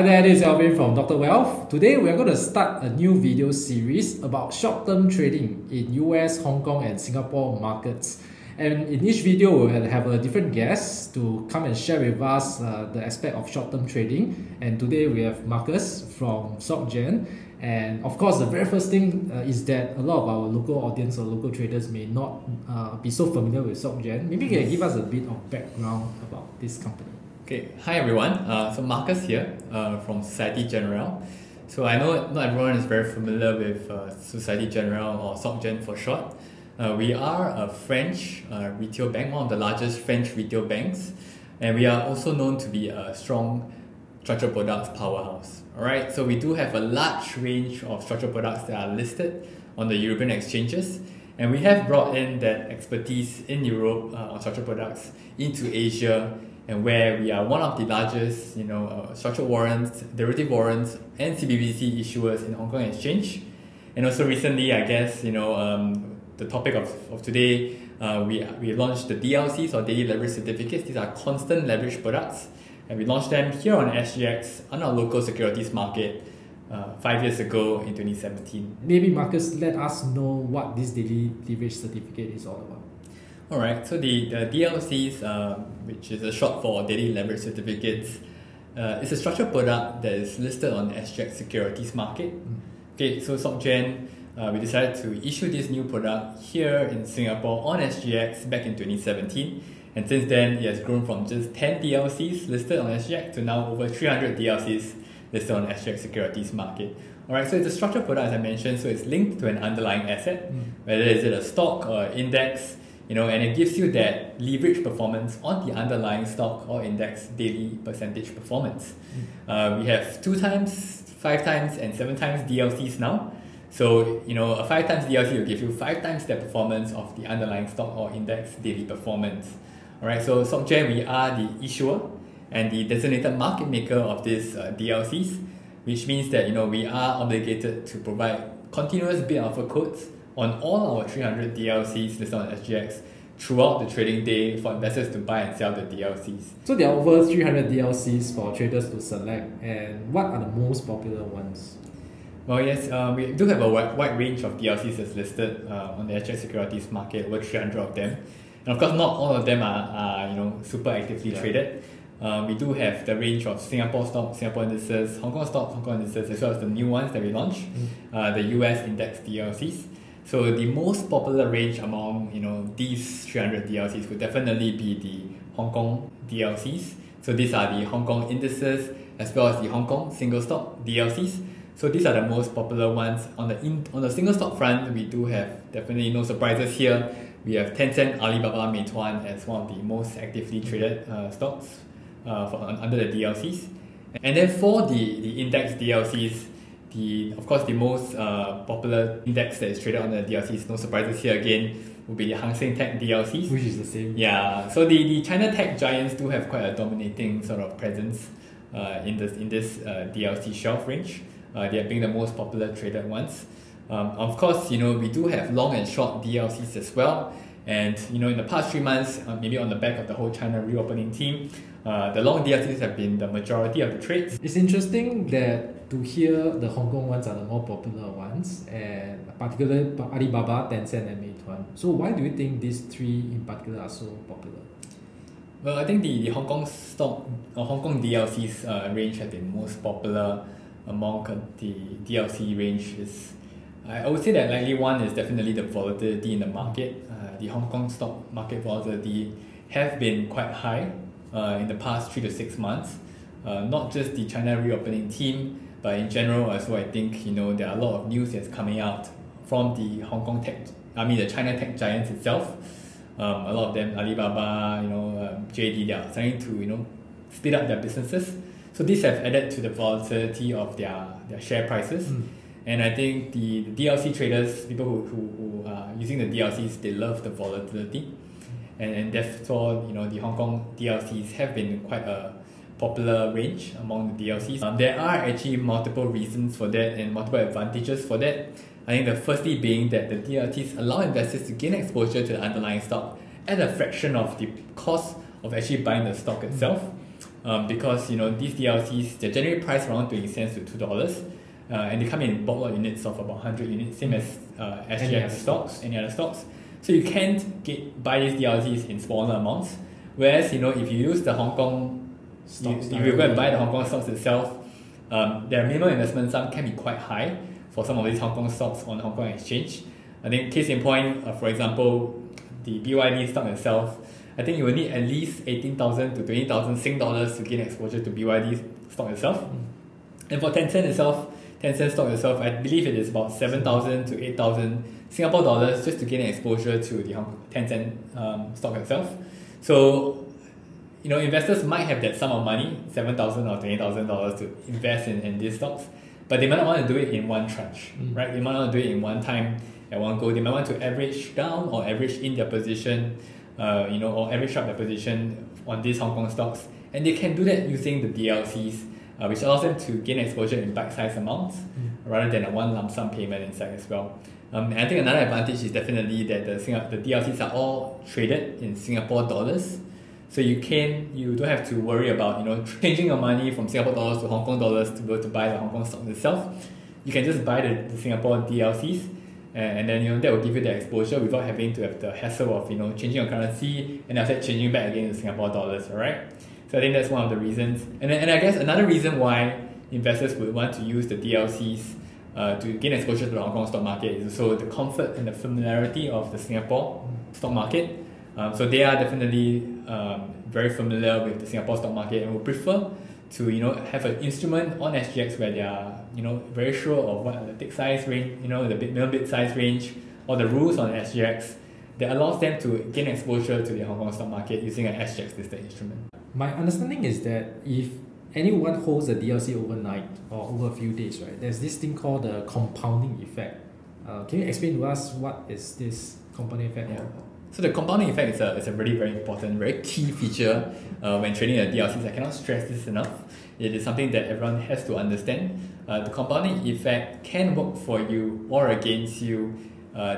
Hi there, this is Alvin from Dr. Wealth. Today we are going to start a new video series about short-term trading in US, Hong Kong and Singapore markets. And in each video we will have a different guest to come and share with us the aspect of short-term trading. And today we have Marcus from SocGen. And of course the very first thing is that a lot of our local audience or local traders may not be so familiar with SocGen. Maybe you can give us a bit of background about this company. Okay. Hi everyone, so Marcus here from Société Générale. So I know not everyone is very familiar with Société Générale or SocGen for short. We are a French retail bank, one of the largest French retail banks, and we are also known to be a strong structured products powerhouse. Alright, so we do have a large range of structured products that are listed on the European exchanges, and we have brought in that expertise in Europe on structured products into Asia, and where we are one of the largest, structured warrants, derivative warrants, and CBBC issuers in Hong Kong Exchange. And also recently, I guess, the topic of today, we launched the DLCs or Daily Leverage Certificates. These are constant leverage products. And we launched them here on SGX, on our local securities market, 5 years ago in 2017. Maybe Marcus, let us know what this Daily Leverage Certificate is all about. Alright, so the DLCs, which is a short for Daily Leverage Certificates, is a structured product that is listed on the SGX Securities Market. Okay, so SocGen, we decided to issue this new product here in Singapore on SGX back in 2017. And since then, it has grown from just 10 DLCs listed on SGX to now over 300 DLCs listed on SGX Securities Market. Alright, so it's a structured product, as I mentioned, so it's linked to an underlying asset, whether is it a stock or index, and it gives you that leverage performance on the underlying stock or index daily percentage performance. We have 2 times, 5 times, and 7 times DLCs now. So, a 5 times DLC will give you 5 times the performance of the underlying stock or index daily performance. Alright, so SocGen, we are the issuer and the designated market maker of these DLCs, which means that we are obligated to provide continuous bid offer codes on all our 300 DLCs listed on SGX throughout the trading day for investors to buy and sell the DLCs. So there are over 300 DLCs for traders to select, and what are the most popular ones? Well, yes, we do have a wide range of DLCs that's listed on the SGX Securities Market, over 300 of them. And of course, not all of them are super actively traded. We do have the range of Singapore stocks, Singapore indices, Hong Kong stocks, Hong Kong indices, as well as the new ones that we launched, the US index DLCs. So the most popular range among these 300 DLCs would definitely be the Hong Kong DLCs. So these are the Hong Kong indices as well as the Hong Kong single stock DLCs. So these are the most popular ones. On the single stock front, we do have definitely no surprises here. We have Tencent, Alibaba, Meituan as one of the most actively traded stocks under the DLCs. And then for the index DLCs, of course the most popular index that is traded on the DLCs, no surprises here again, would be the Hang Seng Tech DLCs. Which is the same. Yeah, so the China tech giants do have quite a dominating sort of presence in this DLC shelf range. They are being the most popular traded ones. Of course, we do have long and short DLCs as well. And, in the past 3 months, maybe on the back of the whole China reopening team, the long DLCs have been the majority of the trades. It's interesting that to hear the Hong Kong ones are the more popular ones, and particularly Alibaba, Tencent, and Meituan. So why do you think these three in particular are so popular? Well, I think the Hong Kong stock or Hong Kong DLCs range has been most popular among the DLC ranges. I would say that likely one is definitely the volatility in the market. The Hong Kong stock market volatility have been quite high in the past 3 to 6 months. Not just the China reopening team, but in general as well. I think there are a lot of news that's coming out from the the China tech giants itself. A lot of them, Alibaba, JD, they are starting to speed up their businesses. So these have added to the volatility of their share prices. And I think the DLC traders, people who are using the DLCs, they love the volatility. And therefore, the Hong Kong DLCs have been quite a popular range among the DLCs. There are actually multiple reasons for that and multiple advantages for that. I think the firstly being that the DLCs allow investors to gain exposure to the underlying stock at a fraction of the cost of actually buying the stock itself. because these DLCs, they're generally priced around 20 cents to $2, and they come in bulk lot units of about 100 units, same as SGX stocks, any other stocks. So you can't buy these DLCs in smaller amounts. Whereas, if you use the Hong Kong stocks, if you go and buy the Hong Kong stocks itself, their minimum investment sum can be quite high for some of these Hong Kong stocks on the Hong Kong exchange. I think case in point, for example, the BYD stock itself, I think you will need at least 18,000 to 20,000 Sing dollars to gain exposure to BYD stock itself. And for Tencent stock itself, I believe it is about 7,000 to 8,000 Singapore dollars just to gain exposure to the Tencent stock itself. So, investors might have that sum of money, $7,000 or $20,000 to invest in these stocks, but they might not want to do it in one tranche, right? They might not do it in one time at one go. They might want to average down or average in their position, or average up their position on these Hong Kong stocks. And they can do that using the DLCs, which allows them to gain exposure in bite-sized amounts rather than a one lump sum payment inside as well. And I think another advantage is definitely that the DLCs are all traded in Singapore dollars. So you don't have to worry about changing your money from Singapore dollars to Hong Kong dollars to go to buy the Hong Kong stock itself. You can just buy the Singapore DLCs, and then that will give you the exposure without having to have the hassle of changing your currency and after changing back again to Singapore dollars. All right. So I think that's one of the reasons, and I guess another reason why investors would want to use the DLCs to gain exposure to the Hong Kong stock market is also the comfort and the familiarity of the Singapore stock market. So they are definitely very familiar with the Singapore stock market and would prefer to have an instrument on SGX where they are very sure of what are the tick size range, the minimum bid size range, or the rules on SGX that allows them to gain exposure to the Hong Kong stock market using an SGX listed instrument. My understanding is that if anyone holds a DLC overnight or over a few days, right, there's this thing called the compounding effect. Can you explain to us what is this compounding effect? Yeah. So the compounding effect is a really very important, very key feature when trading at DLCs. I cannot stress this enough. It is something that everyone has to understand. The compounding effect can work for you or against you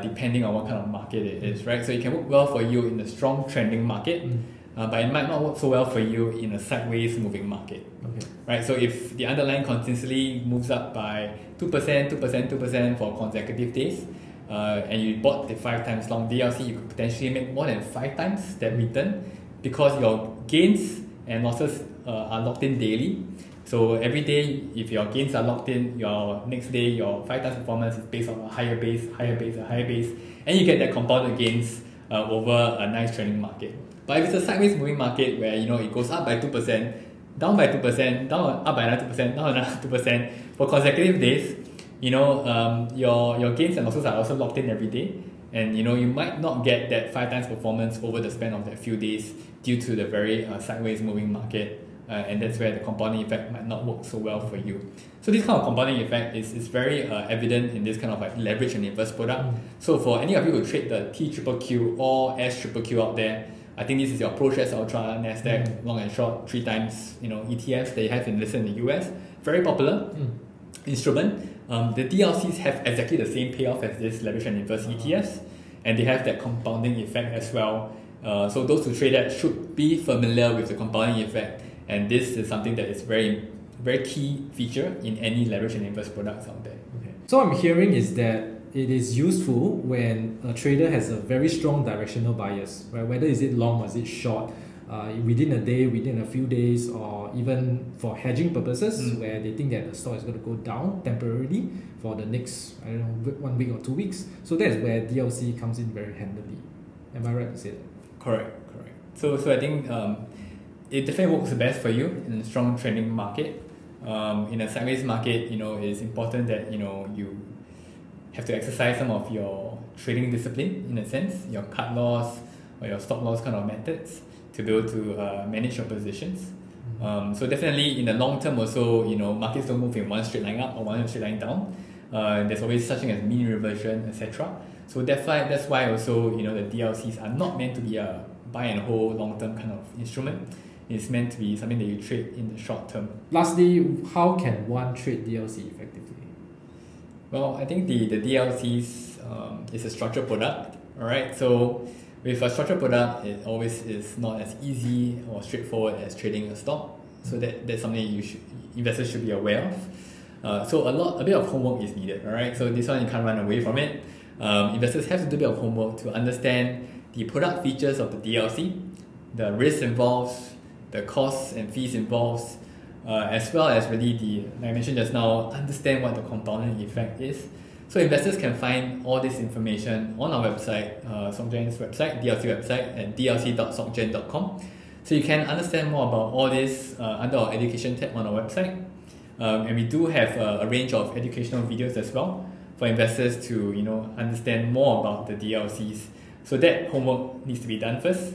depending on what kind of market it is, right? So it can work well for you in a strong trending market, but it might not work so well for you in a sideways moving market. Okay. Right? So if the underlying consistently moves up by 2%, 2%, 2% for consecutive days, and you bought the 5 times long DLC, you could potentially make more than 5 times that return because your gains and losses are locked in daily. So every day, if your gains are locked in, your next day, your 5 times performance is based on a higher base, higher base, a higher base, and you get that compounded gains over a nice trending market. But if it's a sideways moving market where it goes up by 2%, down by 2%, down up by another 2%, down another 2% for consecutive days, your gains and losses are also locked in every day, and you might not get that 5 times performance over the span of that few days due to the very sideways moving market, and that's where the compounding effect might not work so well for you. So this kind of compounding effect is very evident in this kind of like leverage and inverse product. So for any of you who trade the TQQQ or SQQQ out there, I think this is your ProShares Ultra Nasdaq long and short 3 times ETFs that you have listed in the US, very popular instrument. The DLCs have exactly the same payoff as this leverage and inverse ETFs, and they have that compounding effect as well. So those who trade that should be familiar with the compounding effect, and this is something that is very, very key feature in any leverage and inverse products out there. Okay. So what I'm hearing is that it is useful when a trader has a very strong directional bias, right? Whether is it long or is it short, within a day, within a few days, or even for hedging purposes, where they think that the stock is going to go down temporarily for the next, 1 week or 2 weeks. So that's where DLC comes in very handily. Am I right to say that? Correct. So I think it definitely works the best for you in a strong trending market. In a sideways market, it's important that you have to exercise some of your trading discipline, in a sense, your cut loss or your stop loss kind of methods, to be able to manage your positions. So definitely in the long term also, markets don't move in one straight line up or one straight line down. There's always such thing as mean reversion, etc. So that's why also, the DLCs are not meant to be a buy and hold long-term kind of instrument. It's meant to be something that you trade in the short term. Lastly, how can one trade DLC effectively? Well, I think the DLCs is a structured product, all right? So with a structured product, it always is not as easy or straightforward as trading a stock. So that's something you should, investors should be aware of. So a bit of homework is needed, all right? So this one, you can't run away from it. Investors have to do a bit of homework to understand the product features of the DLC, the risks involved, the costs and fees involved, as well as really the, like I mentioned just now, understand what the compounding effect is. So investors can find all this information on our website, SocGen's website, DLC website, at dlc.socgen.com. So you can understand more about all this under our education tab on our website. And we do have a range of educational videos as well for investors to, you know, understand more about the DLCs. So that homework needs to be done first.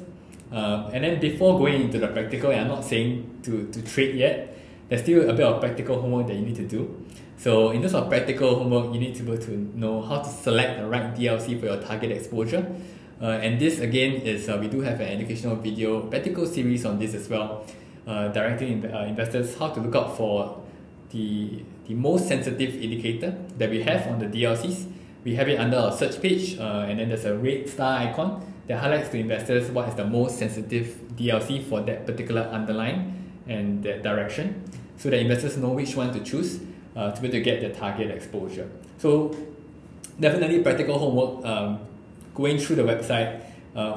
And then before going into the practical, and I'm not saying to trade yet, there's still a bit of practical homework that you need to do. So in terms of practical homework, you need to be able to know how to select the right DLC for your target exposure. And this again is, we do have an educational video, practical series on this as well, directing investors how to look out for the most sensitive indicator that we have on the DLCs. We have it under our search page, and then there's a red star icon that highlights to investors what is the most sensitive DLC for that particular underlying and that direction, so that investors know which one to choose to be able to get their target exposure. So definitely practical homework, going through the website,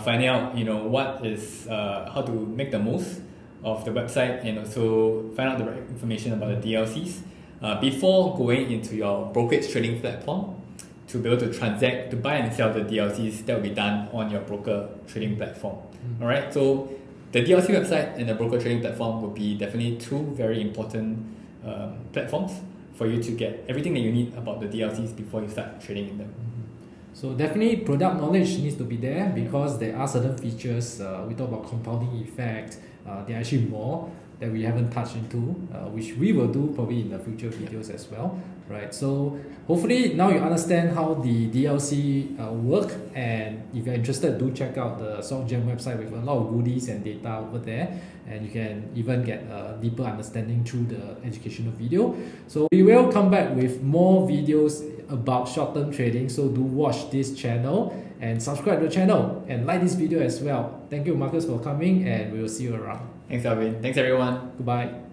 finding out, you know, what is, how to make the most of the website, and also find out the right information about the DLCs before going into your brokerage trading platform to be able to transact, to buy and sell the DLCs that will be done on your broker trading platform. Mm-hmm. All right, so the DLC website and the broker trading platform will be definitely two very important platforms for you to get everything that you need about the DLCs before you start trading in them. Mm-hmm. So definitely product knowledge needs to be there, because there are certain features, we talk about compounding effect, there are actually more that we haven't touched into, which we will do probably in the future videos as well, right? So hopefully now you understand how the DLC work, and if you're interested, do check out the SocGen website with a lot of goodies and data over there, and you can even get a deeper understanding through the educational video. So we will come back with more videos about short-term trading, so do watch this channel and subscribe to the channel and like this video as well. Thank you, Marcus, for coming, and we will see you around. Thanks, Alvin. Thanks, everyone. Goodbye.